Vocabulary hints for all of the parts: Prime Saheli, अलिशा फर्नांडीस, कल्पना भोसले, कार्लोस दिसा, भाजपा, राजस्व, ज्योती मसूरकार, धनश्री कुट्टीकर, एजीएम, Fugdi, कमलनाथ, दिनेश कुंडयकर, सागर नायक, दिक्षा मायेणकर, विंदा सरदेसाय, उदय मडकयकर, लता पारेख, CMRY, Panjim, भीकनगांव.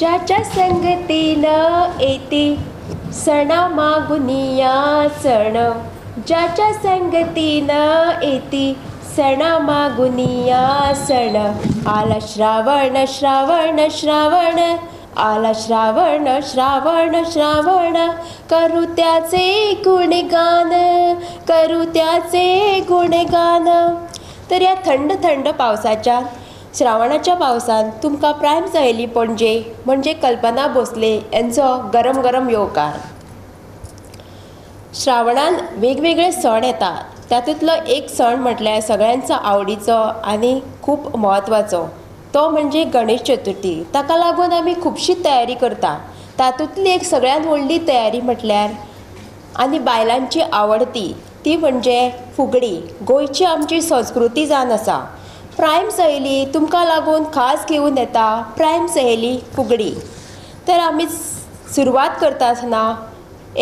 ज्याच्या संगतीनं येते सणा मागुनिया सण, ज्याच्या संगतीनं येते सणा मागुनिया सण। आला श्रावण श्रावण श्रावण, आला श्रावण श्रावण श्रावण, करू त्याचे गुणगान, करू त्याचे गुणगान। तर या थंड थंड पावसाच्या श्रावणाच्या पावसान तुमकां प्रायम सहेली पणजे म्हणजे कल्पना भोसले यांचो गरम गरम येवकार। श्रावणान वेगवेगळे सण येतात, तातूंतलो एक सण म्हटल्यार सगळ्यांचो आवडीचो आनी खूब म्हत्वाचो तो म्हणजे गणेश चतुर्थी। ताका लागून आमी खुबशी तयारी करता। तातूंतली एक सगळ्यांत व्हडली तयारी म्हटल्यार आनी बायलांची आवडती ती म्हणजे फुगडी। गोंयची आमची संस्कृती जावन आसा। प्रायम सहेली तुमकां लागून खास घेवन येता प्रायम सहेली फुगडी। तर आमी सुरवात करता आसतना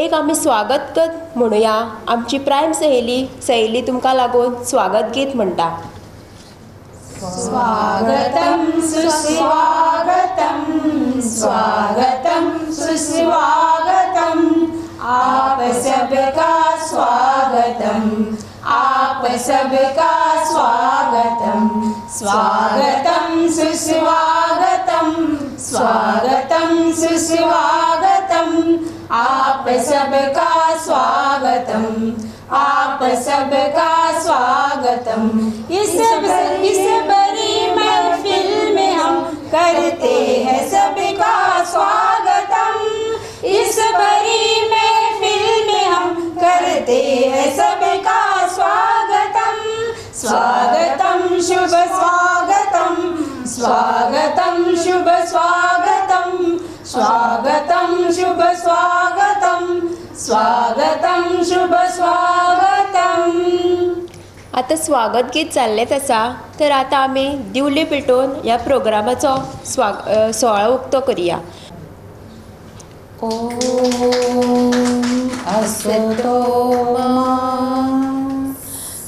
एक आमी स्वागत गीत म्हणूया। आमची प्रायम सहेली तुमकां लागून स्वागत गीत म्हणटा। स्वागतम सुस्वागतम, स्वागतम सुस्वागतम, आप सबका स्वागतम, आप सबका स्वागतम, स्वागतम सुस्वागतम, स्वागतम सुस्वागतम, आप सबका स्वागतम, आप सबका स्वागतम। इस बड़ी महफिल में हम करते हैं सबका स्वागतम, इस बड़ी महफिल में हम करते हैं सबका स्वागतम। स्वागतम शुभ स्वागतम, स्वागतम शुभ स्वागतम, स्वागतम शुभ स्वागतम, स्वागतम शुभ स्वागतम। आता स्वागत गीत चाललेच आसा, तर आता आम्ही दिवली पेटोवन ह्या प्रोग्रामाचो सोहळो उक्तो करूया। ओम असतो मा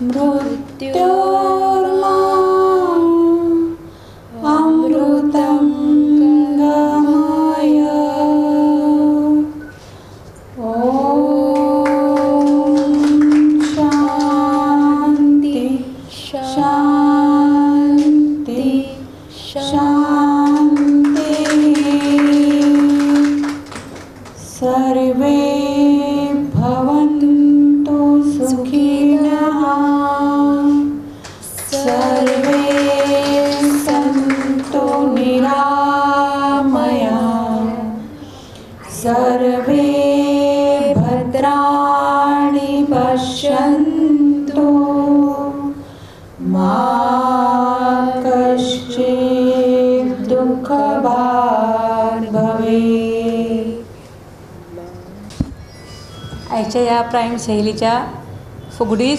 मृत्योर्मा अमृतं गमय। ओम शांति शांति शांति। सर्वे भवन्तु सुखिनः, सर्वे सन्तु निरामयाः, सर्वे भद्राणि पश्यन्तु मा कश्चित् दुःखभाग् भवेत्। आयच्या ह्या प्रायम सहेलीच्या फुगडी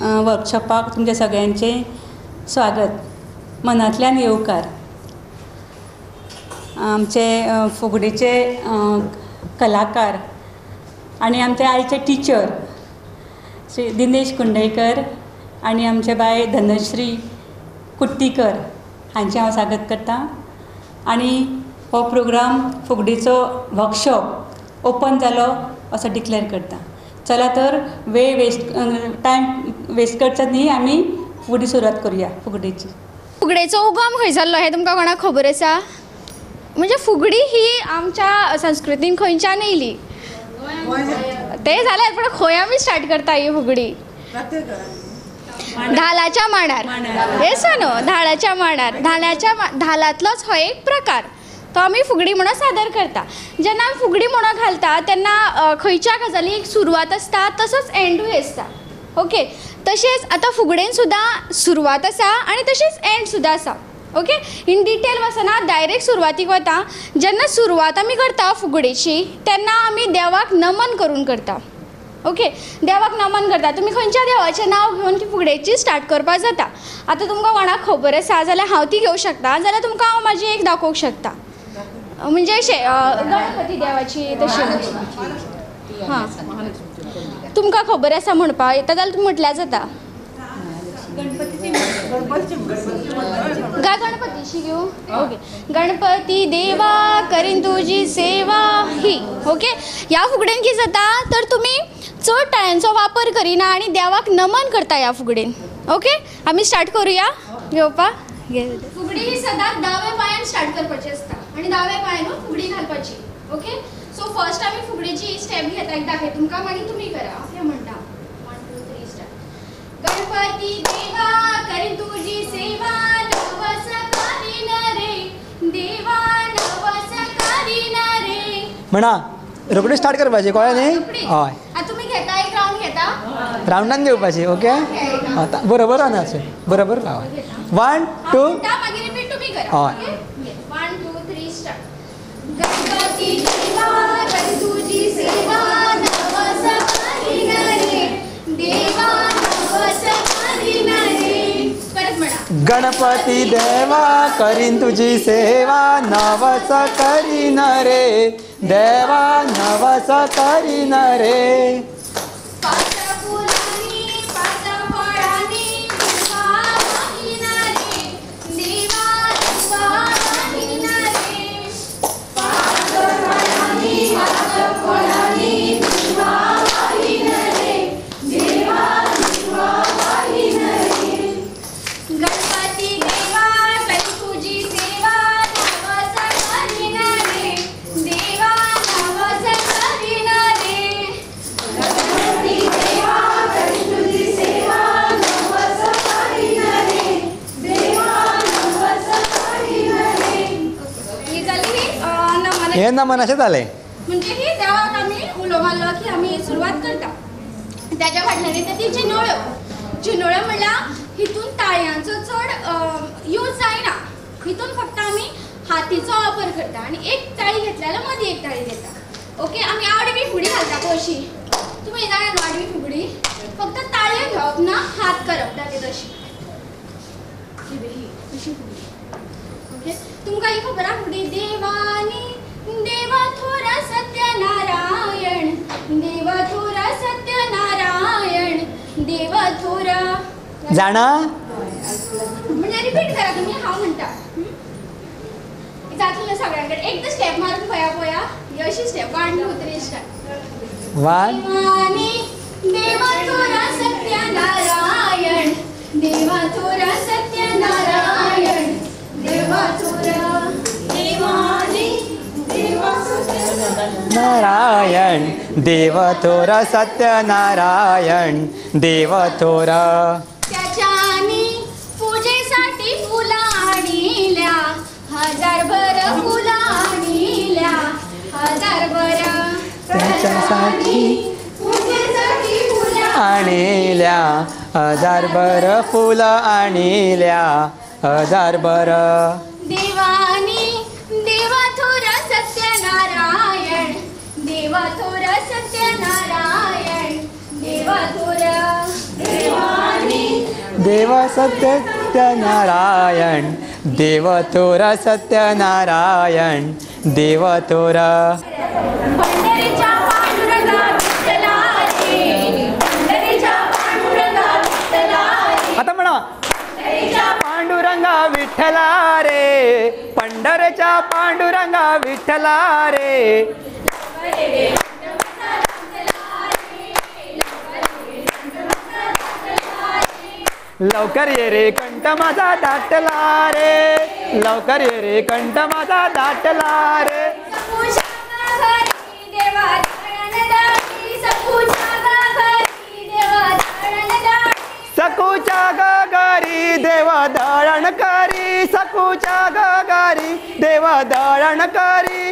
वर्कशॉपाक तुमच्या सगळ्यांचे स्वागत, मनांतल्यान येवकार। आमचे फुगडीचे कलाकार आनी आमचे आयचे टिचर श्री दिनेश कुंडयकर आनी आमचे बाय धनश्री कुट्टीकर हांचे हांव स्वागत करतां। आनी हो प्रोग्राम फुगडीचो वर्कशॉप ओपन जालो असो डिक्लेर करता। चला तर टायम वेस्ट करचो न्ही, आमी फुगडी सुरवात करूया। फुगडेची फुगडेचो उगम खंय जाल्लो हें तुमकां कोणाक खबर आसा? म्हणजे फुगडी ही आमच्या संस्कृतीन खंयच्यान येयली ते जालें, पूण खंय आमी स्टार्ट करता ही फुगडी? धालाच्या मांडार, येस न्हू, धालाच्या मांडार, धालांतलोच हो एक प्रकार तो आमी फुगडी म्हणून सादर करता। जेन्ना आमी फुगडी म्हणून घालता तेन्ना खंयच्या गजालीक एक सुरवात आसता तसोच एंडूय आसता। ओके, तशेंच आतां फुगडेन सुद्दां सुरवात आसा आनी तशीच एंड सुद्दां आसा। ओके, इन डिटेल वचना, डायरेक्ट सुरवातीक वता। जेन्ना सुरवात आमी करता फुगडेची तेन्ना आमी देवाक नमन करून करता। ओके, देवाक नमन करता। तुमी खंयच्या देवाचें नांव घेवन ती फुगडेची स्टार्ट करपाक जाता। आतां तुमकां कोणाक खबर आसा जाल्यार हांव ती घेवं शकता, जाल्यार तुमकां हांव म्हाजी एक दाखोवंक शकता। म्हणजे अशे गणपती देवाची तशी हां तुमकां खबर आसा म्हणपा येता जाल्यार तुमी म्हटल्यार जाता गणपति शिव ओके गणपति देवा करीन तुझी सेवा ही ओके या फुगडेन की जाता तर तुम्ही चड टाळ्यांचो वापर करीना आणि देवाक नमन करता या फुगडेन ओके आम्ही स्टार्ट करूया घेवपा फुगडी ही सदां दाव्या पायान स्टार्ट करपाची असता आणि दाव्या पायान फुगडी घालपाची ओके सो फर्स्ट आम्ही फुगडीची स्टेप घेता एकदा हे तुमकां मागीर तुम्ही करा अशें म्हणटा गणपति देवा कर तुझी सेवा नवस करीना रे देवा नवस करीना रे म्हणा रोकडे स्टार्ट करपाचे कळ्ळें न्ही हय आता तुम्ही घेता एक राउंड घेता राउंडान घेवपाचे ओके बरोबर आनाचे बरोबर लावा 1 2 आता मागीर रिपीट तुम्ही करा हय 1 2 3 स्टार्ट गणपति देवा कर तुझी सेवा नवस करीना रे देवा गणपति देवा करीन तुझी सेवा नवस करीन रे देवा नवस करीन रे हे नमन असे झाले म्हणजे हे देवाक आम्ही उलोमालो की आम्ही सुरुवात करता त्याच्या फाटल्याने ते चिनोळ्यो चिनोळ्यो म्हणला हितून ताळ्यांचो चढ यूज जायना हितून फक्त आम्ही हातीचो वापर करता आणि एक ताळी घेतल्याला मधी एक ताळी देता ओके आम्ही आडवी फुगडी घालता कशी तुम्ही जाणा आडवी फुगडी फक्त ताळ्या घेवप ना हात करप ताके तशी ही अशी फुगडी ओके तुमका ही खबर आ फुगडी देवानी देवा थोरा सत्यनारायण देवा थोरा सत्यनारायण देवा थोरा जाणा म्हणजे रिपीट करा तुम्ही हा म्हणता जातले सगळ्यांकडे एकदा स्टेप मारून पया पया ही अशी स्टेप 1 2 3 स्टार्ट वन देवा थोरा सत्यनारायण देवा थोरा सत्यनारायण देवा थोरा देवानी नारायण देव थोरा सत्यनारायण देव थोरा त्याच्यानी पूजेसाठी फुला आणील्या हजारभर फुला आणील्या हजारभर त्याच्यासाठी पूजेसाठी फुला आणील्या हजारभर फुला आणील्या हजारभर देवानी देवा थोरा सत्यनारायण देवा थोरा सत्यनारायण देवा थोरा देवानी देवा सत्यनारायण देवा थोरा सत्यनारायण देवा थोरा आता म्हणा पांडुरंगा विठ्ठला रे पंढरीचा पांडुरंगा विठ्ठला रे लवकर ये रे कंठ माझा दाटला रे लवकर ये रे कंठ माझा दाटला रे सकूच्या गगारी देवा धारण करी सकूच्या गगारी देवा धारण करी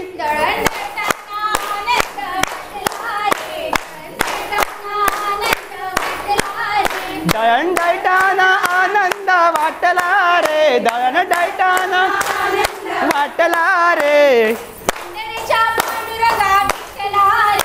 दळण दैटाना आनंद वाटला रे दळण दैटाना वाटला रे पंढरीचा पांडुरंगा विठ्ठला रे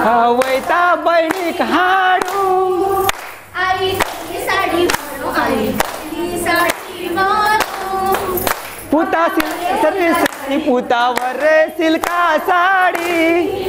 आवैता बहिणीक हाडू आई साडी मारो आई साडी मारो पुता सती सती पुतावर सिल्का साडी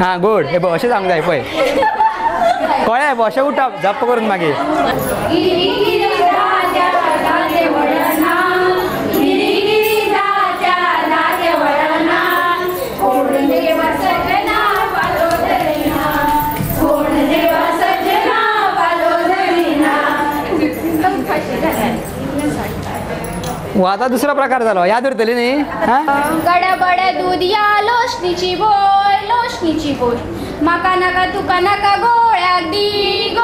हाँ गुड हे अशें सांग जाय पळय कळ्ळें अशें उठप जप्प करून मागीर वो आता दुसरा प्रकार झाला याद उरतली नी गडबड दुधिया लोशनीची बोल माका नका गोळ्याक दी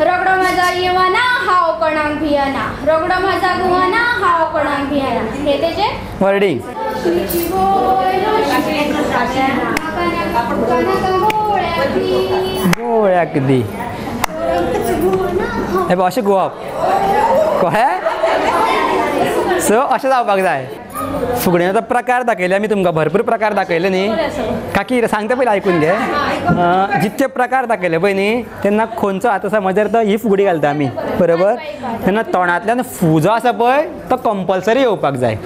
रगडो माझा येवना हाव कोणाक भियाना रगडो माझा गुवाना हाव कोणाक भियाना हे तेजे वर्डिंग लोशनीची बोल माका नका गोळ्याक दी हे भाषा गोवाप कोहे सो अशें जावपाक जाय फुगडेन आतां प्रकार दाखयले आमी तुमकां भरपूर प्रकार दाखयले न्ही काकी सांगता पयलीं आयकून घे जितके प्रकार दाखयले पळय न्ही तेन्ना खंयचो आतां समज जर ही फुगडी घालता आमी बरोबर तेन्ना तोंडांतल्यान फू जो आसा पळय तो कंपल्सरी येवपाक जाय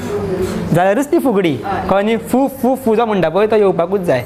जाल्यारच ती फुगडी कळ्ळें न्ही फू फू फू जो म्हणटा पळय तो येवपाकूच जाय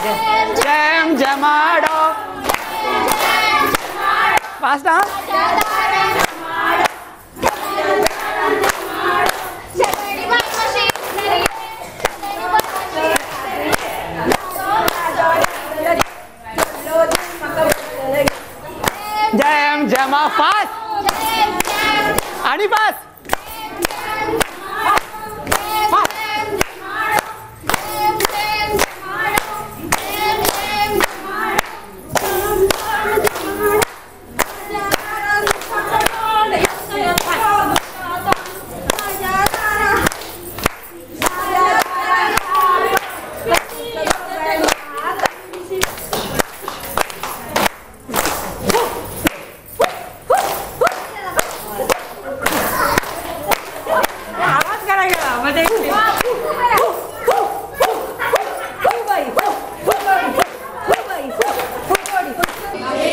जम जमाडो फास्ट जम जमा फास्ट आणि फास्ट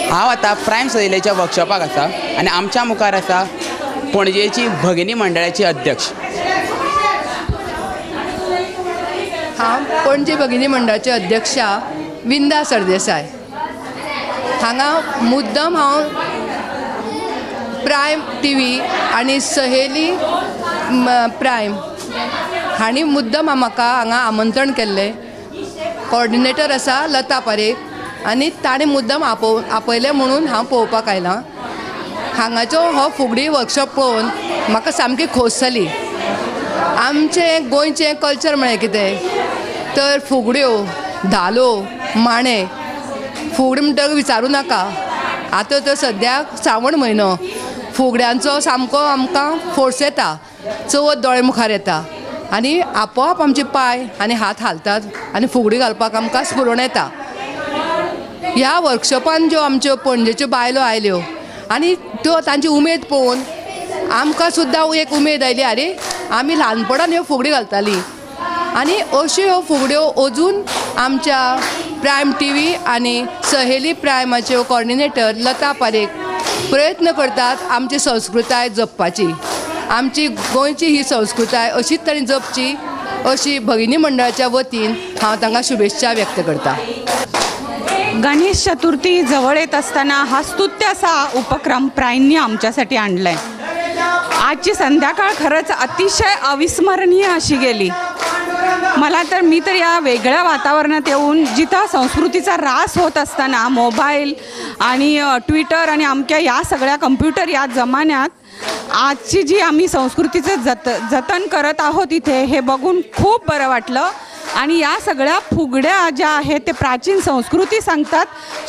हाँ आता प्राइम सैलेच्या वर्कशॉपाक आसा आनी आमच्या मुखार आसा पणजेची भगिनी मंडळाची अध्यक्ष। हाँ, पणजे भगिनी मंडळाचे अध्यक्ष विंदा सरदेसाय। हांगा मुद्दम हाँ प्राइम टीवी आनी सहेली प्राइम हाणी मुद्दम म्हाका हांगा आमंत्रण केल्ले। कोऑर्डिनेटर आसा लता पारेख आनी ताणें मुद्दम आपयलें म्हणून हांव पळोवपाक आयलां। हांगाचो हो फुगडी वर्कशॉप पळोवन म्हाका सामकी खोस जाली। आमचें गोंयचें कल्चर म्हळ्यार कितें तर फुगड्यो धालो माणे। फुगडी म्हणटकच विचारूं नाका, आतां तर सद्याक श्रावण म्हयनो, फुगड्यांचो सामको आमकां फोर्स येता, चवथ दोळे मुखार येता आनी आपोआप आमचे पाय आनी हात हालतात आनी फुगडी घालपाक आमकां स्फुरण येता। ह्या वर्कशॉपान ज्यो आमच्यो पणजेच्यो बायलो आयल्यो आनी त्यो तांची उमेद पळोवन आमकां सुद्दां एक उमेद आयली, आरे आमी ल्हानपणान ह्यो फुगडी घालतालीं आनी अश्यो ह्यो फुगड्यो अजून आमच्या प्राइम टी व्ही आनी सहेली प्रायमाच्यो कोऑर्डिनेटर लता पारेख प्रयत्न करतात आमची संस्कृताय जपपाची। आमची गोंयची ही संस्कृताय अशीच तांणी जपची अशी भगिनी मंडळाच्या वतीन हांव तांकां शुभेच्छा व्यक्त करता। गणेश चतुर्थी जवळ येत असताना हा स्तुत्यासा उपक्रम प्राईंनी आमच्यासाठी आणलाय। आजची संध्याकाळ खरंच अतिशय अविस्मरणीय अशी गेली। मला तर मी तर या वेगळ्या वातावरणात येऊन जिथं संस्कृतीचा ऱ्हास होत असताना मोबाईल आणि ट्विटर आणि आमच्या या सगळ्या कम्प्युटर या जमान्यात आजची जी आम्ही संस्कृतीचं जतन करत आहोत इथे हे बघून खूप बरं वाटलं। आणि या सगळ्या फुगड्या ज्या आहेत ते प्राचीन संस्कृती सांगतात।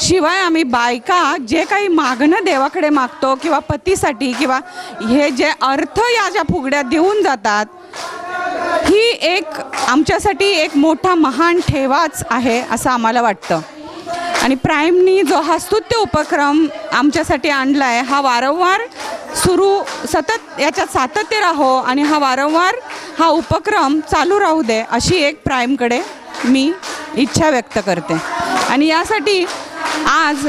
शिवाय आम्ही बायका जे काही मागणं देवाकडे मागतो किंवा पतीसाठी किंवा हे जे अर्थ या ज्या फुगड्या देऊन जातात ही एक आमच्यासाठी एक मोठा महान ठेवाच आहे असं आम्हाला वाटतं। आणि प्राईमनी जो हा स्तुत्य उपक्रम आमच्यासाठी आणला आहे हा वारंवार सुरू सतत याच्यात सातत्य राहो आणि हा वारंवार हा उपक्रम चालू राहू दे अशी एक प्राईमकडे मी इच्छा व्यक्त करते। आणि यासाठी आज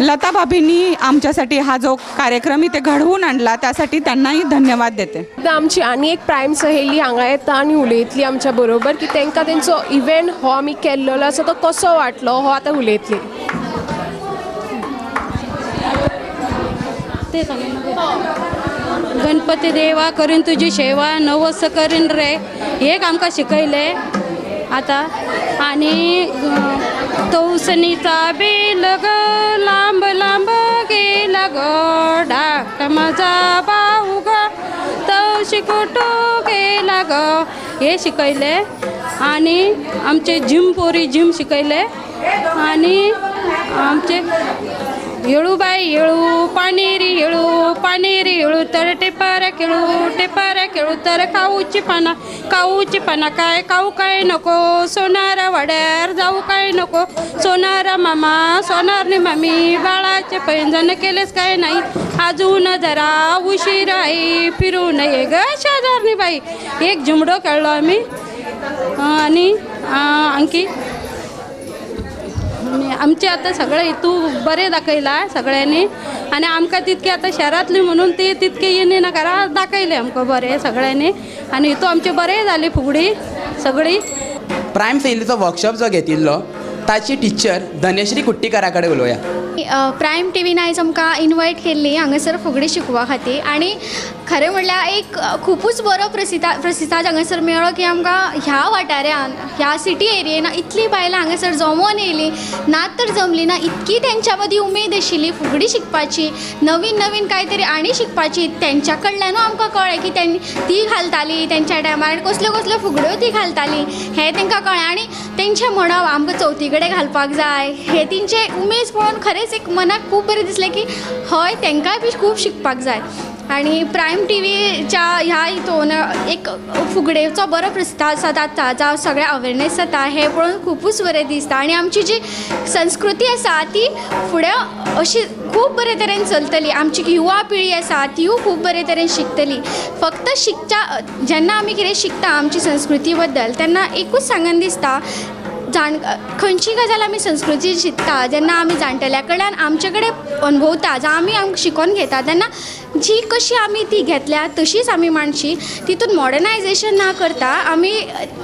लता भाभींनी आमच्यासाठी हा जो कार्यक्रम इथे घडवून आणला त्यासाठी त्यांनाही धन्यवाद देते। आमची आणि एक प्राईम सहेली हांगा येता आणि उलयतली आमच्या बरोबर की तांकां तेंचो इव्हेंट हो आमी केल्लो आसा तो कसो वाटलो हो आतां उलयतली। गणपती देवा करीन तुझी सेवा नवस करीन रे एक आमकां शिकयले आता। आणि तवसनीचा बेल ग लांब लांब गेला ग डाक माझा भाऊ ग तवशी कुठो गेला ग हे शिकयले। आणि आमचे झिमपोरी झिम शिकयले आणि आमचे येळू बाई येळू पानेरी येळू तर टेपारा खेळू तर खाऊची पाना काय खाऊ काय नको सोनारा वाड्यार जाऊ काय नको सोनारा मामा सोनारने मामी बाळाचे पैंजण केलेस काय नाही अजून जरा उशीर आई फिरू नये ग शेजारणी बाई एक झुमडो खेळलो आम्ही। आणि आणखी आमचे आता सगळे हेतू बरे दाखयला सगळ्यांनी आणि आमकां तितके आता शहरांतली म्हणून ते तितके येणे ना करा दाखयले आमकां बरे सगळ्यांनी आणि हेतू आमचे बरे झाले। फुगडी सगळी प्राईम सहेलीचो वर्कशॉप जो घेतिल्लो ताची टीचर धनेश्री कुट्टीकारा कडेन उलोवया। प्राईम टीव्हीन आयज आमकां इन्वायट केल्ली हांगासर फुगडी शिकपा खातीर आनी खरें म्हणल्यार एक खुबूच बरो प्रतिसाद हांगासर मेळ्ळो की आमकां ह्या वाठारान ह्या सिटी एरियेन इतलीं बायलां हांगासर जमोन येयलीं नात तर जमलीं ना इतकी तेंच्या मदीं उमेद आशिल्ली फुगडी शिकपाची नवीन नवीन कांय तरी आनी शिकपाची। तेंच्या कडल्यानूय आमकां कळ्ळें की ती घालतालीं तेंच्या टायमार कसल्यो कसल्यो फुगड्यो ती घालतालीं हें तेंकां कळ्ळें आनी तेंचें म्हणप आमकां चवथी कडेन घालपाक जाय हे तेंचे उमेद पळोवन खरेंच एक मनाक खूब बरें दिसलें की हय तेंकांय बी खूब शिकपाक जाय। आणि प्राईम टी व्हीच्या ह्या हितून एक फुगडेचो बरो प्रस्ताव जाता जावं सगळें अवेरनेस जाता हे पळोवन खूबच बरें दिसता आणि आमची जी संस्कृती आसा ती फुडें अशी खूब बरे तरेन चलतली। आमची युवा पिळगी आसा तीय खूब बरे तरेन शिकतली। फक्त जेन्ना आमी कितें शिकता आमची संस्कृती बद्दल तेन्ना एकूच सांगन दिसता खंयची गजाल आमी संस्कृती शिकता जेन्ना आमी जाणटेल्या कडल्यान आमचे कडेन अनुभवता जे आमी शिकोवन घेता तेन्ना जी कशी आमी ती घेतल्या तशीच आमी मांडची, तितून मॉडर्नायझेशन ना करता आमी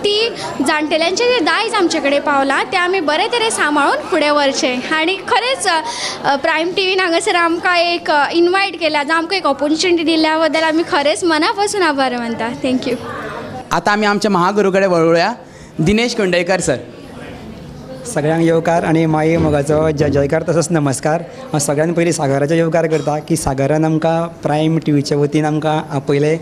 ती जाणटेल्यांचे जे दायज आमचे कडेन पावला ते आमी बरे तरेन सांबाळून फुडें व्हरचे। आनी खरेंच प्रायम टीव्हीन हांगासर आमकां एक इन्वायट केला, आमकां एक ऑपॉर्च्युनिटी दिल्या बद्दल आमी खरेंच मनापासून आभार मानता। थँक्यू। आता आमी आमच्या महागुरूकडे वळूया, दिनेश कुंडयकर सर। सगळ्यांक येवकार आनी माये मोगाचो जय जयकार तसोच नमस्कार। हांव सगळ्यान पयलीं सागराचो येवकार करता की सागरान आमकां प्रायम टीव्हीच्या वतीन आमकां आपयलें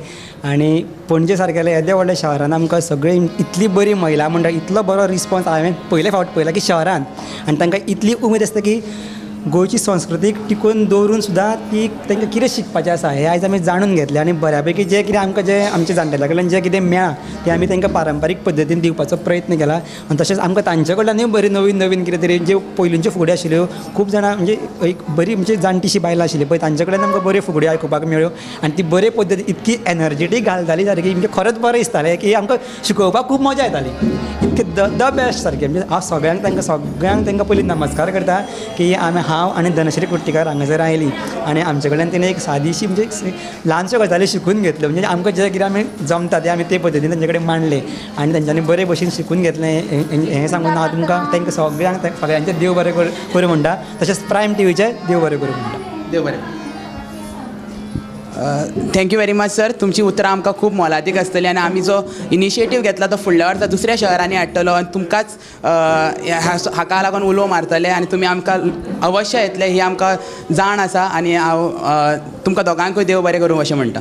आनी पणजे सारकेल्या येद्या व्हडल्या शहरान आमकां सगळी इतली बरी महिला म्हणटा, इतलो बरो रिस्पॉन्स हांवें पयले फावट पळयला की शहरान, आनी तांकां इतली उमेद आसता की गोंयची संस्कृतीक टिकोवन दवरून सुद्दां ती तांकां कितें शिकपाचें आसा हें आयज आमी जाणून घेतलें। आनी बऱ्या पैकी जें कितें आमकां जें आमच्या जाणटेल्या कडल्यान जें कितें मेळ्ळां तें आमी तांकां पारंपारीक पद्दतीन दिवपाचो प्रयत्न केला। आनी तशेंच आमकां तांचे कडल्यानूय बरी नवीन नवीन कितें तरी ज्यो पयलींच्यो फुगड्यो आशिल्ल्यो, खूब जाणां म्हणजे एक बरी म्हणजे जाणटीशी बायलां आशिल्लीं पळय तांचे कडल्यान आमकां बऱ्यो फुगड्यो आयकुपाक मेळ्यो आनी ती बरे पद्दतीन इतकी एनर्जेटीक घालताली सारकी, म्हणजे खरेंच बरें दिसतालें की आमकां शिकोवपाक खूब मजा येताली। इतके द बेस्ट सारकें, म्हणजे हांव सगळ्यांक तांकां पयलीं नमस्कार करता की आमी हांव आनी धनश्री कुट्टीकार हांगासर आयलीं आनी आमचे कडल्यान तिणें एक सादीशी म्हणजे ल्हानश्यो गजाली शिकून घेतल्यो, म्हणजे आमकां जें कितें आमी जमता तें आमी ते पद्दतीन तांचे कडेन मांडलें आनी तांच्यांनी बरे भशेन शिकून घेतलें हें सांगून हांव तांकां सगळ्यांचे देव बरें करूं म्हणटा। तशेंच प्रायम टीव्हीचे देव बरें करूं म्हणटा। देव बरें, थँक्यू वेरी मच सर। तुमची उतरां आमकां खूब मोलादीक आसतली आनी आमी जो इनिशिएटीव घेतला तो फुडल्या वर्सा दुसऱ्या शहरांनी हाडटलो आनी तुमकांच हाका लागून उलो मारतले आनी तुमी आमकां अवश्य येतले ही आमकां जाण आसा आनी हांव तुमकां दोगांकूय देव बरें करूं अशें म्हणटा।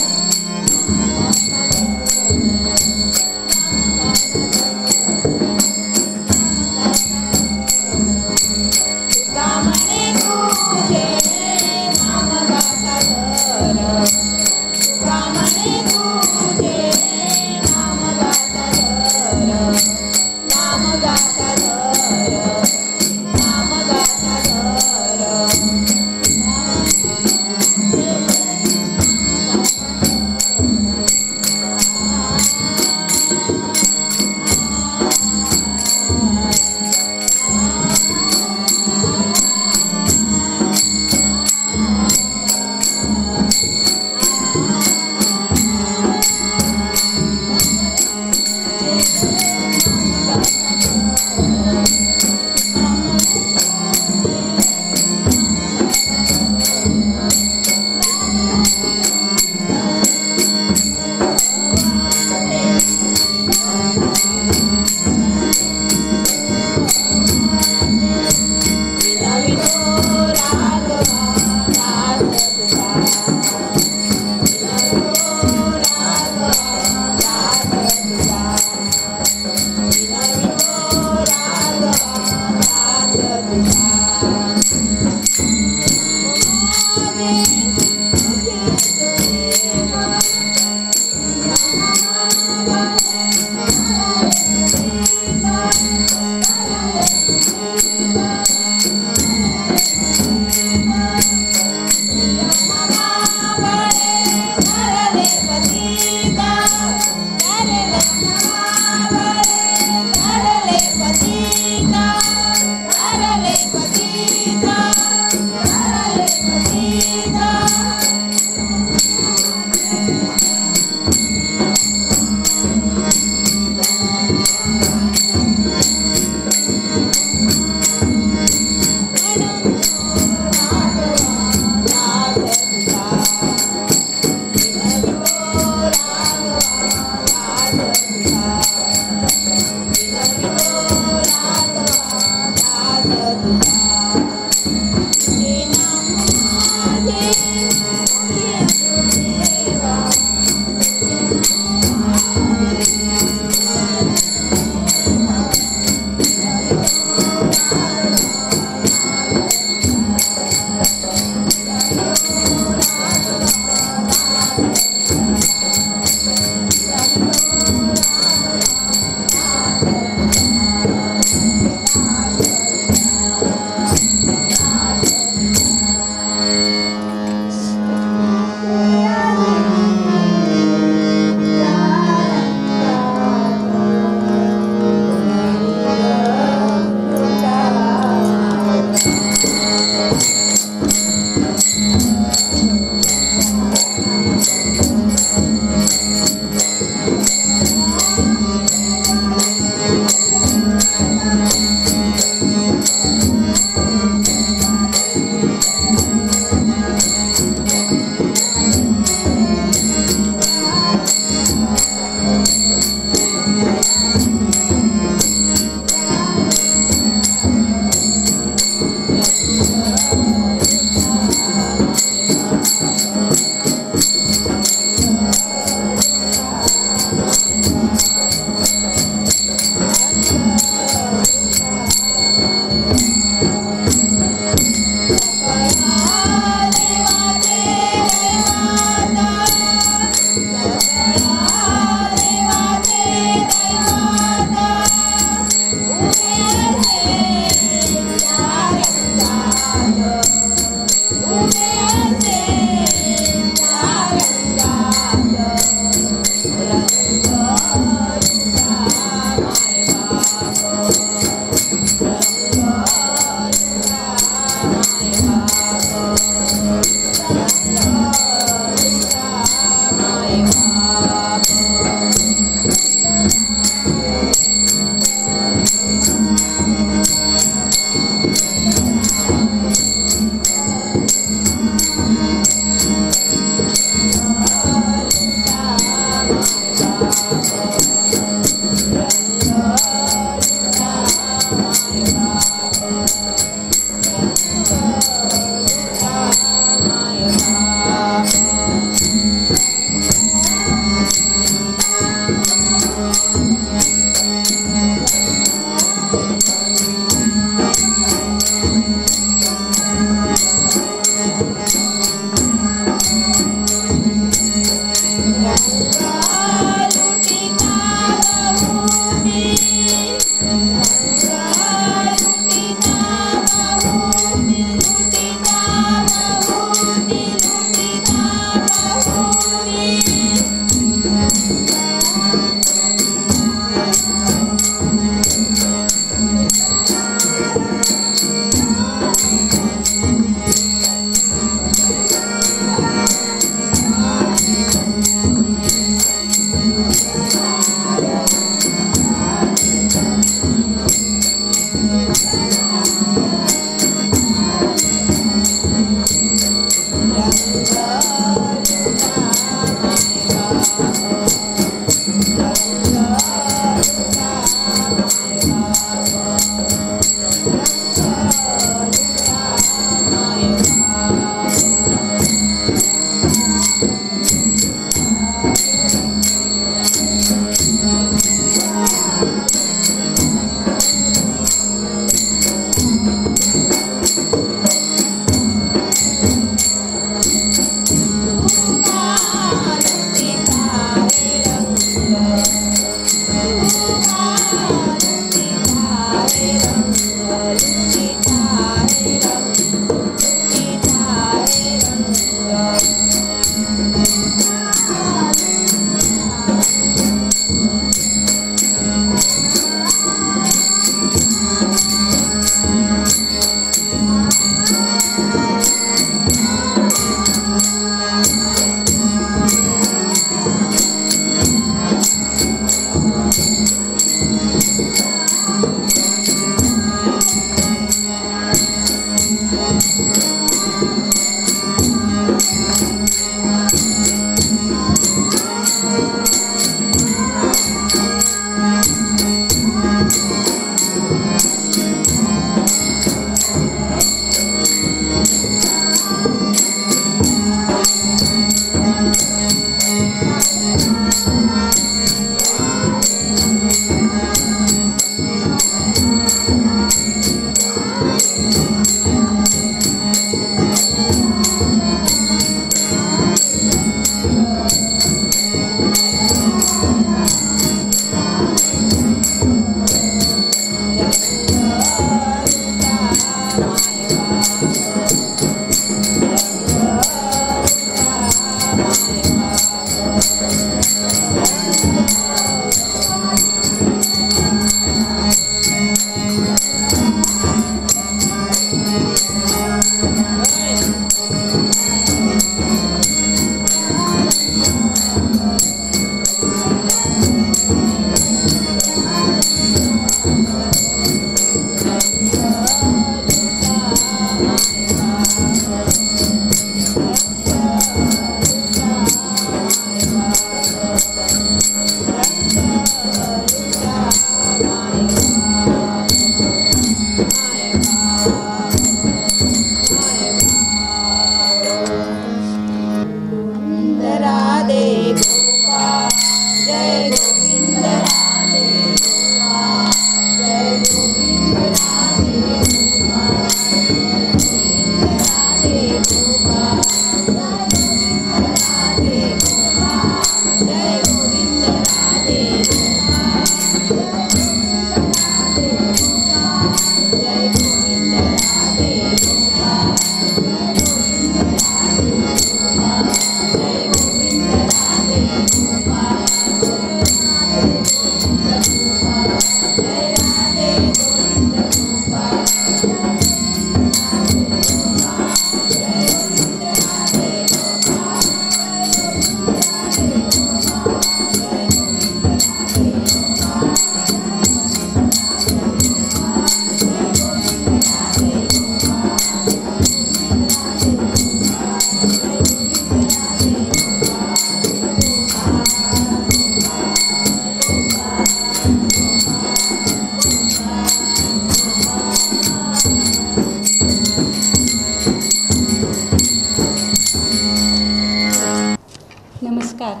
नमस्कार.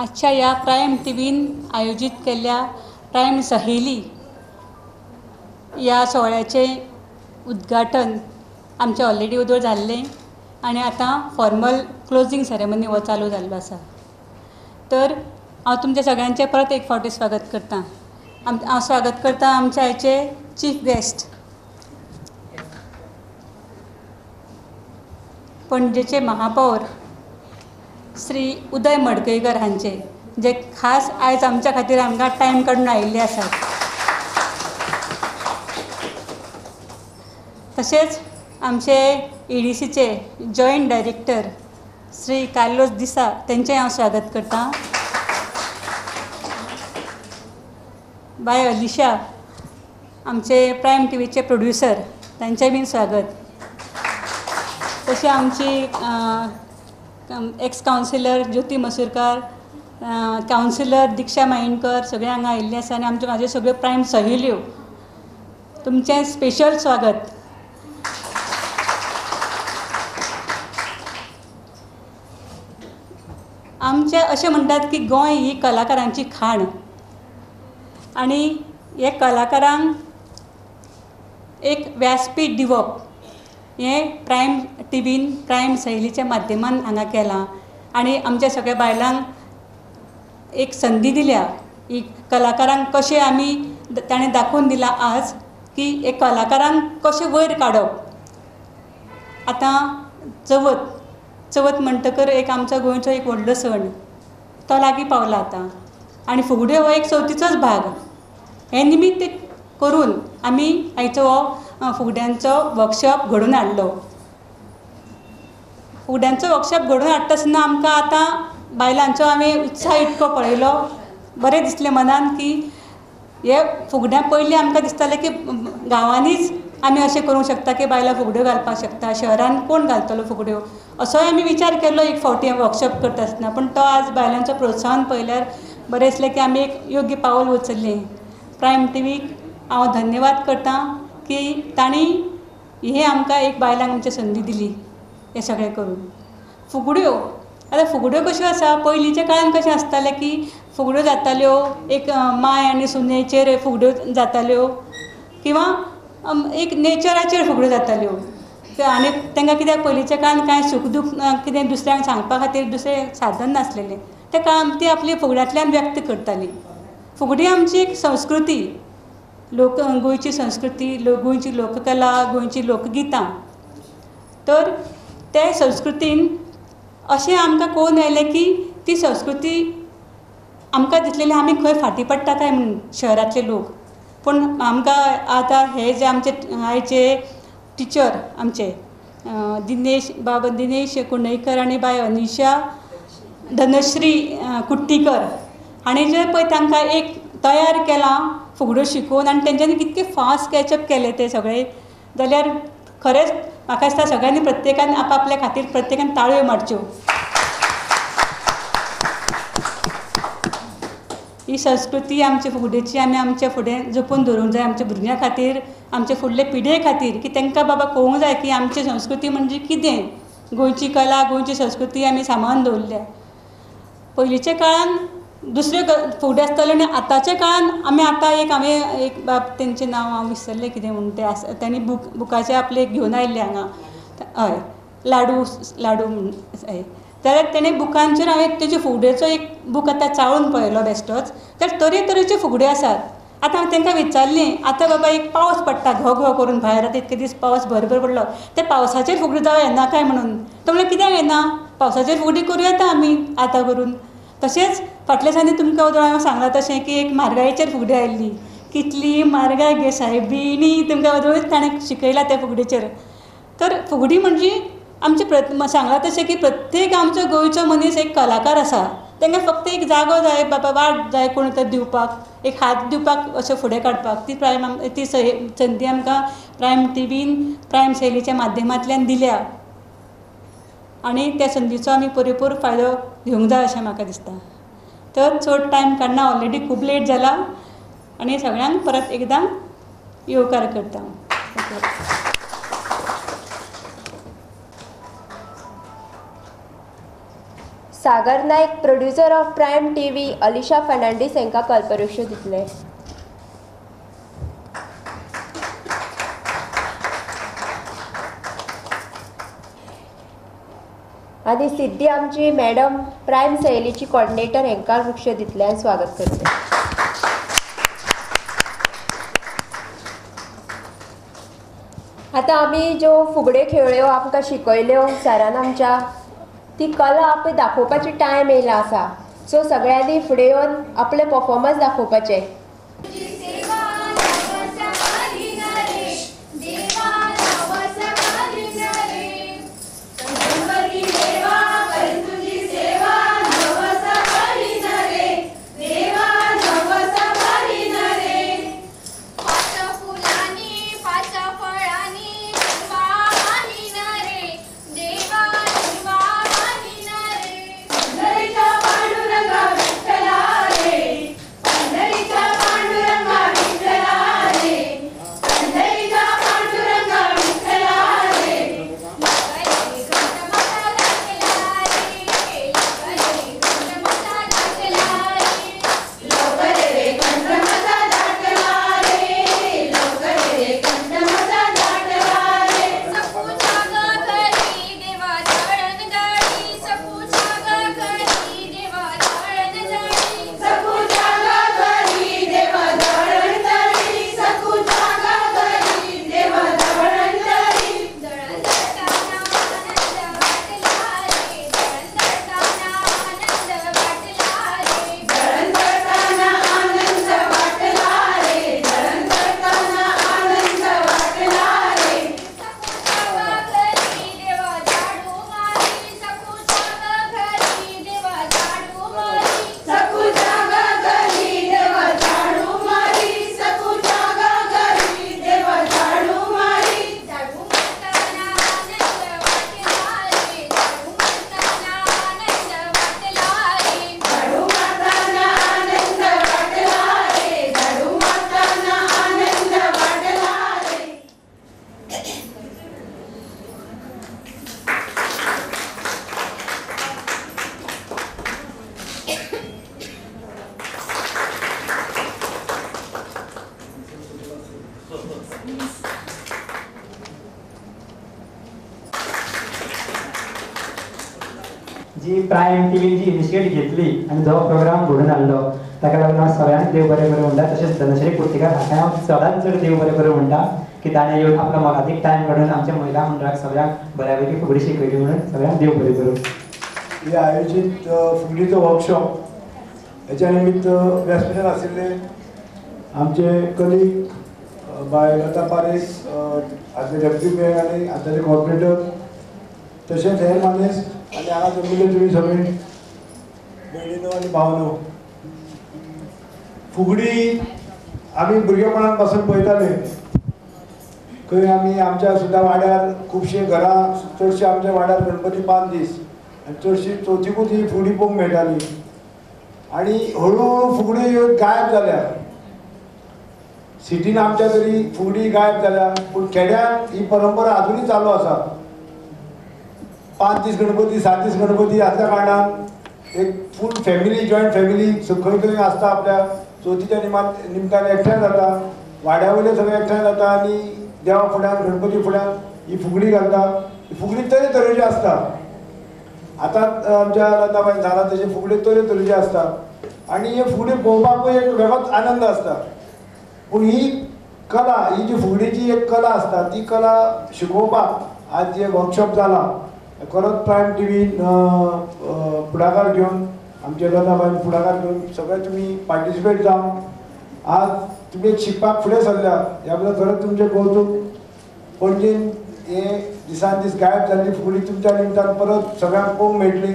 आजच्या या प्राईम टी व्हीन आयोजित केलेल्या प्राईम सहेली या सोहळ्याचे उद्घाटन आमचे ऑलरेडी उदोर झाले आणि आता फॉर्मल क्लोजिंग सेरेमनी हो चालू झालो आसा. तर हांव तुमच्या सगळ्यांचे परत एक फावटी स्वागत करता. हांव स्वागत करता आमच्या आयचे चीफ गेस्ट पणजेचे महापौर श्री उदय मडकयकर हांचे, जे खास आयज आमच्या खातीर आमकां टायम काडून आयिल्ले आसात. तशेंच आमचे ईडीसीचे जॉयंट डायरेक्टर श्री कार्लोस दिसा तेंचें हांव स्वागत करतां. बाय अलिशा आमचे प्रायम टीव्हीचे प्रोड्युसर तांचें बीन स्वागत. तशी आमची ex councillor ज्योती मसूरकार, councillor दिक्षा मायेणकर सगळे हांगा आयिल्ले आसा आनी आमच्यो म्हाज्यो सगळ्यो प्रायम सहेल्यो तुमचें स्पेशल स्वागत. आमचे अशें म्हणटात की गोंय ही कलाकारांची खाण आनी हे कलाकारांक एक व्यासपीठ दिवप ये प्रायम टी व्हीन प्रायम सहेलीच्या माध्यमान हांगा केलां आनी आमच्या सगळ्या बायलांक एक संदी दिल्या. ही कलाकारांक कशें आमी ताणें दाखोवन दिलां आज की एक कलाकारांक कशें वयर काडप. आतां चवथ म्हणटकर एक आमचो गोंयचो एक व्हडलो सण तो लागीं पावला आतां आनी फुगड्यो हो एक चवथीचोच भाग. हें निमित्त करून आमी आयचो हो फुगड्यांचो वर्कशॉप घडून हाडलो. फुगड्यांचो वर्कशॉप घडून हाडटा आसतना आमकां आतां बायलांचो हांवें उत्साह इतको पळयलो, बरें दिसलें मनान की हे फुगड्यां पयलीं आमकां दिसतालें की गांवांनीच आमी अशें करूंक शकता की बायलां फुगड्यो घालपाक शकता, शहरान कोण घालतलो फुगड्यो असोय आमी विचार केल्लो एक फावटी वर्कशॉप करता आसतना. पूण तो आज बायलांचो प्रोत्साहन पळयल्यार बरें दिसलें की आमी एक योग्य पावल उचल्लें. प्रायम टीव्हीक हांव धन्यवाद करतां की तांणी हे आमकां एक बायलांक आमची संदी दिली हे सगळें करून. फुगड्यो आतां फुगड्यो कश्यो आसा, पयलींच्या काळान कशें आसतालें की फुगड्यो जाताल्यो एक माय आनी सुनेचेर फुगड्यो जाताल्यो किंवां एक नेचराचेर फुगड्यो जाताल्यो आनी तांकां कित्याक पयलींच्या काळान कांय सुख दूख कितें दुसऱ्यांक सांगपा खातीर दुसरें साधन नासलेलें, त्या काळान ती आपली फुगड्यांतल्यान व्यक्त करतालीं. फुगडी आमची एक संस्कृती, गोंयची संस्कृती, गोंयची लोककला, गोंयची लोकगितां. तर त्या संस्कृतीन अशें आमकां कोण आयलें की ती संस्कृती आमकां दिसलेली आमी खंय फाटीं पडटा काय म्हणून शहरांतले लोक. पूण आमकां आतां हे जे आमचे आयचे टिचर आमचे दिनेश कुंडयकर आनी बाय अनिशा धनश्री कुट्टीकर हांणी जे पळय तांकां एक तयार केलां फुगड्यो शिकोवन आनी तेंच्यांनी कितके फास्ट कॅचअप केले ते सगळे, जाल्यार खरेंच म्हाका दिसता सगळ्यांनी प्रत्येकान आपआपल्या खातीर प्रत्येकान ताळयो मारच्यो. ही संस्कृती आमच्या फुगडेची आमी आमच्या फुडें जपून दवरूंक जाय आमच्या भुरग्यां खातीर, आमचे फुडले पिढये खातीर, की तांकां बाबा कळूंक जाय की आमची संस्कृती म्हणजे कितें, गोंयची कला, गोंयची संस्कृती आमी सांबाळून दवरल्या. पयलींच्या काळान दुसरे फुगडे आसताले आनी आतांच्या काळान आमी आतां एक हांवें एक बाब तेंचें नांव हांव विसरलें कितें म्हूण तें आसा, तांणी बुकाचें आपलें घेवन आयिल्लें हांगा, हय लाडू म्हूण, हय जाल्यार तेणे बुकांचेर हांवें तेजे फुगड्याचो एक बूक आतां चाळून पळयलो बेश्टोच. तर तरेतरेचे फुगडे आसात. आतां हांवें तांकां विचारलें आतां बाबा एक पावस पडटा घो घो करून भायर, आतां इतके दीस पावस भरभर पडलो, ते पावसाचेर फुगडी जावं येना काय म्हणून. तो म्हणलें कित्याक येना, पावसाचेर फुगडी करूं येता आमी आतां करून. तशेंच फाटल्या दिसांनी तुमकां उदळ हांव सांगलां तशें की एक मारगायेचेर फुगडी आयिल्ली, कितली मारगाय गे सायबिणी, तुमकां उदळूच ताणें शिकयलां त्या फुगडीचेर. तर फुगडी म्हणजे आमचे सांगलां तशें की प्रत्येक आमचो गोंयचो मनीस एक कलाकार आसा. तांकां फक्त एक जागो जाय, बाबा वाट जाय कोण तर दिवपाक, एक हात दिवपाक अशें फुडें काडपाक. ती प्रायम ती संदी आमकां प्रायम टी व्हीन प्रायम शैलीच्या माध्यमांतल्यान दिल्या आनी त्या संदीचो आमी पुरेपूर फायदो घेवंक जाय अशें म्हाका दिसता. तर चड टायम काडना, ऑलरेडी खूब लेट जाला आनी सगळ्यांक परत एकदां येवकार करता. सागर नायक, producer of Prime TV, अलिशा फर्नांडीस हांकां कल्पवृक्ष दितले. आनी सिद्धी आमची मॅडम प्रायम सैलीची कॉर्डिनेटर हांकां वृक्ष दितले आनी स्वागत करतले. आतां आमी ज्यो फुगड्यो खेळ्ळ्यो आमकां शिकयल्यो सरान आमच्या, ती कला आपली दाखोवपाची टायम येयला आसा. सो सगळ्यांनी फुडें येवन आपले पर्फोमन्स दाखोवपाचे. जी प्रायम टीव्हीन जी इनिशिएट घेतली आणि जो प्रोग्राम घडून आलो ताका लागून हांव सगळ्यांक देव बरें करूं म्हणटा. तशेंच धनश्री पुर्तीकार हाका हांव चडांत चड देव बरें करूं म्हणटा की ताणें येवन आपलो मोगादीक टायम काडून आमच्या महिला मंडळाक सगळ्यांक बऱ्या पैकी फुगडी शिकयली. म्हणून सगळ्यांक देव बरें करूं. हे आयोजीत फुगडीचो वर्कशॉप हेच्या निमित्त व्यासपीठार आशिल्ले आमचे कलिग बाय लता पारेस, आदले डेप्युटी मेयर आनी आदले कॉर्पोरेटर, तशेंच हेर मानेस आणि हांगा जमिल्ले तुम्ही सगळे भयणीनो आणि भावनो. फुगडी आम्ही भुरगेपणांत पासून पळयताले. खंय आम्ही आमच्या सुद्धा वाड्यार खुबशे घरां, चडशे आमच्या वाड्यार गणपती 5 दीस आणि चडशी चवथीकूच ही फुगडी पळोवंक मेळटाली. आणि हळूहळू फुगडी गायब जाल्या. सिटीन आमच्या तरी फुगडी गायब जाल्या, पूण खेड्यात ही परंपरा अजूनय चालू आसा. 5 दीस गणपती, 7 दीस गणपती असल्या कारणान एक फूल फॅमिली, जॉयंट फॅमिली खंय खंय आसता आपल्या चवथीच्या निमतान एकठांय जाता, वाड्या वयले सगळे एकठांय जाता आनी देवा फुड्यान, गणपती फुड्यान ही फुगडी घालता. ही फुगडी तरेतरेची आसता. आतां आमच्या लताबाईन सांगला तशी फुगडी तरेतरेची आसता आनी हे फुगडी पळोवपाकूय एक वेगळोच आनंद आसता. पूण ही कला, ही जी फुगडीची एक कला आसता, ती कला शिकोवपाक आज जे वर्कशॉप जाला, खरंच प्रायम टीव्हीन पुढाकार घेऊन, आमच्या लताबाईन पुढाकार घेऊन सगळे तुम्ही पार्टिसिपेट जावन आज तुम्ही शिकपाक फुडें सरल्या. ह्या बद्दल खरंच तुमचे कौतुक. पणजेन हे दिसान दीस गायब जाल्ली फुगडी तुमच्या निमतान परत सगळ्यांक पळोवंक मेळटली.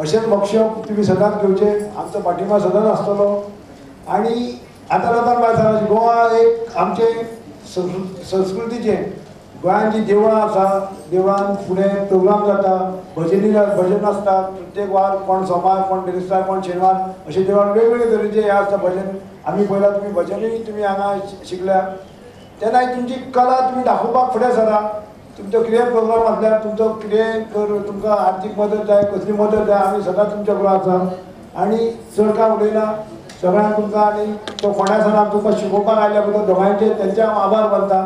अशेंच वर्कशॉप तुम्ही सदांच घेवचे. आमचो पाठिंबा सदांच आसतलो. आनी आतां लताबाई सांगला गोवा एक आमचे संस्कृतीचे, गोंयांत जी देवळां आसा, देवळांत फुडें प्रोग्राम जाता, भजनी भजन आसता प्रत्येक वार, कोण सोमार, कोण बिरेस्तार, कोण शेनवार, अशें देवळांत वेगवेगळे तरेचे हें आसता भजन. आमी पळयलां तुमी भजनूय तुमी हांगा शिकल्या, तेन्ना तुमची कला तुमी दाखोवपाक फुडें सरा. तुमचं कितें प्रोग्राम आसल्यार तुमचं कितें तुमकां आर्थिक मदत जाय कसली मदत जाय आमी सदांच तुमच्या बरोबर आसा आनी चड काय उलयना सगळ्यांक तुमकां आनी तो फोंड्यासान तुमकां शिकोवपाक आयल्या बद्दल दोगांयचे तेंचे हांव आभार मानता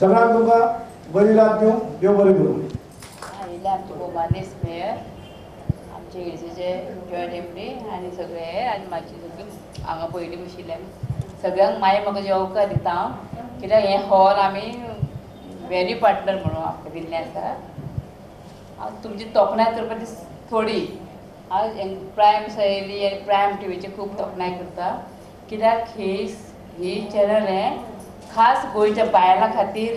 सगळ्यांक तुमकां बरी रात दिवं देव बरें करूं आयिल्ले आमचे भोवमानेस्त मेयर आमचे इडसेचे जॉयंट एमडी आनी सगळे आनी म्हाजी सगळी हांगा पयलीं बशिल्ले सगळ्यांक मागीर म्हाका जेवकार दिता हांव कित्याक हे हॉल आमी वेल्यू पार्टनर म्हणून आमकां दिल्लें आसा हांव तुमची तोखणाय करपाची थोडी हांव प्रायम सैली आनी प्रायम टीव्हीची खूब तोखणाय करता कित्याक ही चॅनल हे खास गोंयच्या बायलां खातीर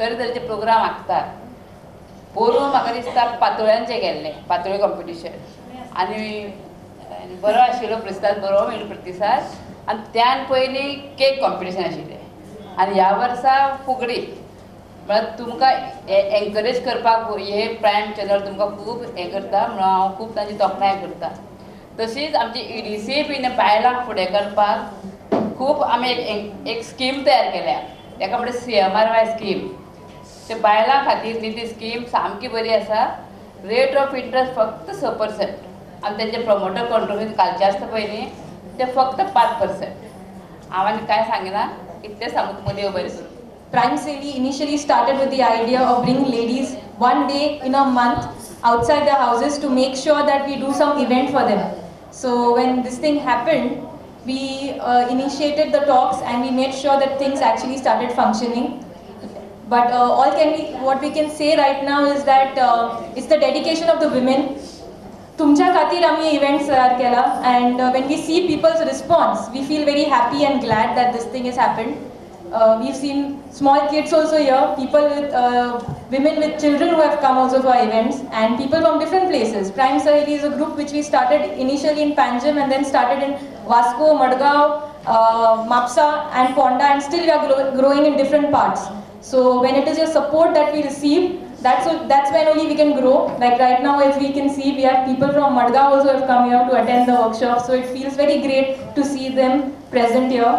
तरेतरेचे प्रोग्राम हाडटात पोरूं म्हाका दिसता पातोळ्यांचें गेल्लें पातोळ्यो कॉम्पिटिशन आनी बरो आशिल्लो प्रतिसाद बरो मेळ्ळो प्रतिसाद आनी त्यान पयलीं केक कॉम्पिटिशन आशिल्लें आनी ह्या वर्सा फुगडी म्हणून तुमकां एनकरेज करपाक हे प्रायम चॅनल तुमकां खूब हें करता म्हणून हांव खूब तांची तोखणाय करता तशीच आमची ईडीसी बीन बायलांक फुडें करपाक खूब आमी एक स्कीम तयार केल्या ताका म्हणटा CMRY स्कीम ते बायलां खातीर न्ही ती स्कीम सामकी बरी आसा रेट ऑफ इंट्रस्ट फक्त 6% आनी तेंचे प्रमोटर कॉन्ट्रिब्युशन घालचें आसता पळय न्ही ते फक्त 5%. हांवें कांय सांगिना इतलें सांगून तुमकां देव बरें करूं. Prime Sally initially started with the idea of bringing ladies one day in a month outside their houses to make sure that we do some event for them. So when this thing happened, we initiated the talks and we made sure that things actually started functioning. But what we can say right now is that it's the dedication of the women. Tumcha Khatir Ami events are kela, and when we see people's response, we feel very happy and glad that this thing has happened. We've seen small kids also here, people with women with children who have come also for events, and people from different places. Prime Saheli is a group which we started initially in Panjim and then started in Vasco, Madgaon, Mapsa and Ponda, and still we are growing in different parts. So when it is your support that we receive, that's when only we can grow. Like right now, as we can see, we have people from Madgaon also have come here to attend the workshop. So it feels very great to see them present here.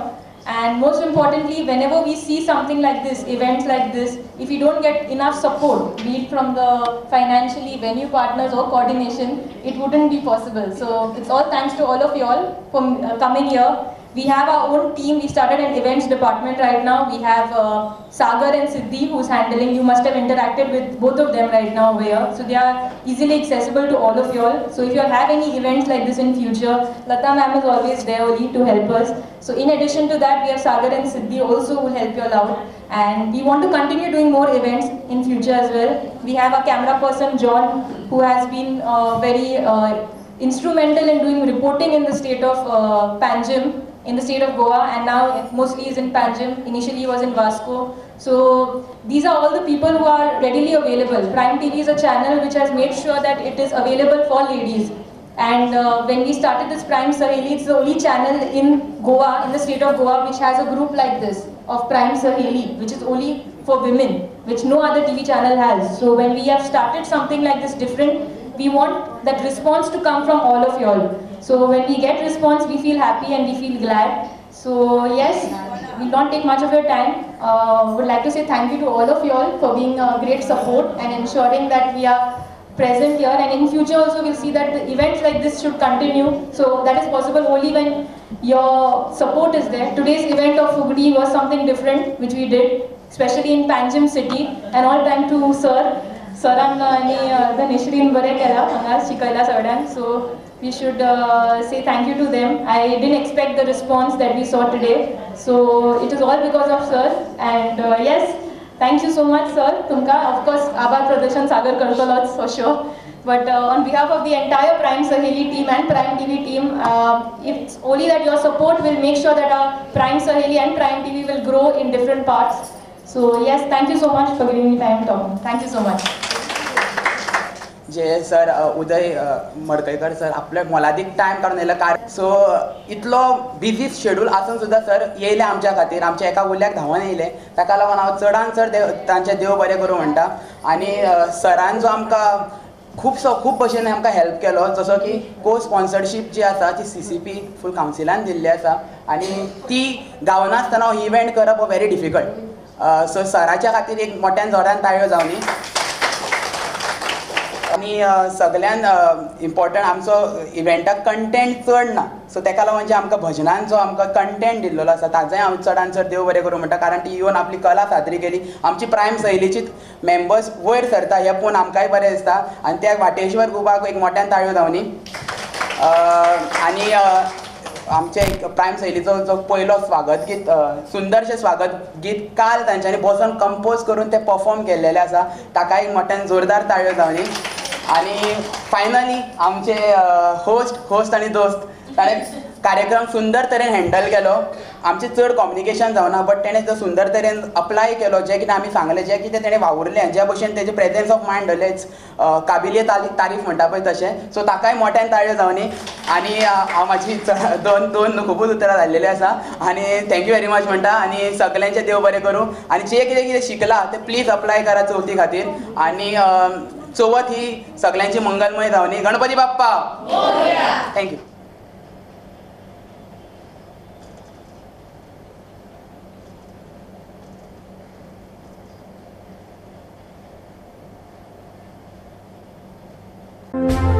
And most importantly, whenever we see something like this, events like this, if we don't get enough support, be it from the financially venue partners or coordination, it wouldn't be possible. So it's all thanks to all of you all for coming here. We have our own team. We started an events department right now. We have Sagar and Siddhi who's handling. You must have interacted with both of them right now over here. So they are easily accessible to all of you all. So if you have any events like this in future, Lata ma'am is always there only to help us. So in addition to that, we have Sagar and Siddhi also who will help you all out. And we want to continue doing more events in future as well. We have a camera person, John, who has been very instrumental in doing reporting in the state of Panjim, in the state of Goa, and now mostly is in Panjim. Initially he was in Vasco. So these are all the people who are readily available. Prime TV is a channel which has made sure that it is available for ladies. And when we started this Prime Saheli, it's the only channel in Goa, in the state of Goa, which has a group like this of Prime Saheli, which is only for women, which no other TV channel has. So when we have started something like this different, we want that response to come from all of y'all. So when we get response, we feel happy and we feel glad. So yes, we'll not take much of your time. Would like to say thank you to all of you all for being a great support and ensuring that we are present here. And in future also, we'll see that the events like this should continue. So that is possible only when your support is there. Today's event of Fugdi was something different, which we did, especially in Panjim city. And all thanks to Saran and the Nishrin Bare Kela, Shikaila Saran. So we should say thank you to them. I didn't expect the response that we saw today. So it is all because of sir. And yes, thank you so much, sir. Tumka, of course, Abad Pradeshan Sagar Karkalots for sure. But on behalf of the entire Prime Saheli team and Prime TV team, it's only that your support will make sure that our Prime Saheli and Prime TV will grow in different parts. So yes, thank you so much for giving me time talking. Thank you so much. जे sir उदय मडकयकर sir आपले मोलादीक time काढून येला कारण सो इतलो busy schedule आसून सुद्धा sir येयले आमच्या खातीर आमच्या एका उल्याक धांवन येयले ताका लागून हांव चडांत चड तांचे देव बरें करूं म्हणटा आनी सरान जो आमकां खूब भशेन आमकां हेल्प केलो जसो की को स्पॉन्सरशीप जी आसा ती CCP फूल कावन्सिलान दिल्ली आसा आनी ती गावनासतना हो इवेंट करप हो वेरी डिफिकल्ट सो सराच्या खातीर एक मोठ्यान जोरान ताळयो जावनी. आनी सगळ्यान इम्पॉर्टंट आमचो इव्हेंटाक कंटेंट चड ना, सो तेका लागून जे आमकां भजनान जो आमकां कंटेंट दिल्लो आसा ताचोय हांव चडान चड देव बरें करूं म्हणटा, कारण ती येवन आपली कला सादरी केली. आमची प्रायम शैलीचीच मेंबर्स वयर सरता हे पळोवन आमकांय बरें दिसता. आनी त्या वाटेश्वर गुबाक एक मोठ्यान ताळयो जावनी. आनी आमचे एक प्रायम शैलीचो जो पयलो स्वागत गीत, सुंदरशें स्वागत गीत काल तांच्यांनी बसून कंपोज करून तें पर्फॉर्म केल्लेलें आसा, ताकाय एक मोठ्यान जोरदार ताळयो जावनी. आनी फायनली आमचे होस्ट आनी दोस्त ताणें कार्यक्रम सुंदर तरेन हँडल केलो. आमचें चड कॉम्युनिकेशन जावना, बट तेणें जो सुंदर तरेन अप्लाय केलो, जें कितें आमी सांगलें, जें कितें तेणें वावुरलें, ज्या भशेन तेजें प्रेजेंस ऑफ मायंड धरलेंच काबिलियत तारीफ म्हणटा पळय तशें, सो ताकाय मोठ्यान ताळयो जावनी. आनी हांव म्हाजी दोन खुबूच उतरां जाल्लेलीं आसा आनी थँक्यू वेरी मच म्हणटा. आनी सगळ्यांचें देव बरें करूं. आनी जें कितें कितें शिकलां तें प्लीज अप्लाय करा चवथी खातीर. आनी चवथ ही सगळ्यांची मंगलमय जावनी. गणपती बाप्पा मोरया. थँक्यू.